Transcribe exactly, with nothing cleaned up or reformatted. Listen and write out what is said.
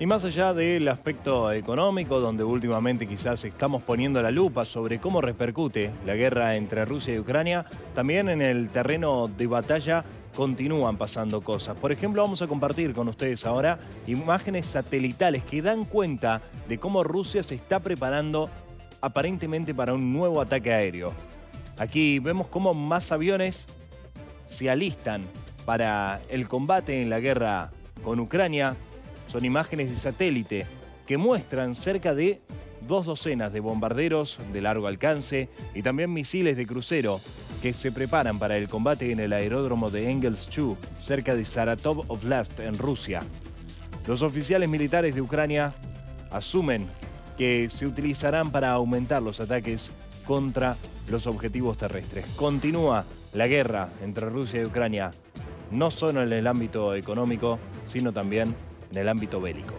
Y más allá del aspecto económico, donde últimamente quizás estamos poniendo la lupa sobre cómo repercute la guerra entre Rusia y Ucrania, también en el terreno de batalla continúan pasando cosas. Por ejemplo, vamos a compartir con ustedes ahora imágenes satelitales que dan cuenta de cómo Rusia se está preparando aparentemente para un nuevo ataque aéreo. Aquí vemos cómo más aviones se alistan para el combate en la guerra con Ucrania. Son imágenes de satélite que muestran cerca de dos docenas de bombarderos de largo alcance y también misiles de crucero que se preparan para el combate en el aeródromo de Engels, cerca de Saratov Oblast, en Rusia. Los oficiales militares de Ucrania asumen que se utilizarán para aumentar los ataques contra los objetivos terrestres. Continúa la guerra entre Rusia y Ucrania, no solo en el ámbito económico, sino también en el ámbito bélico.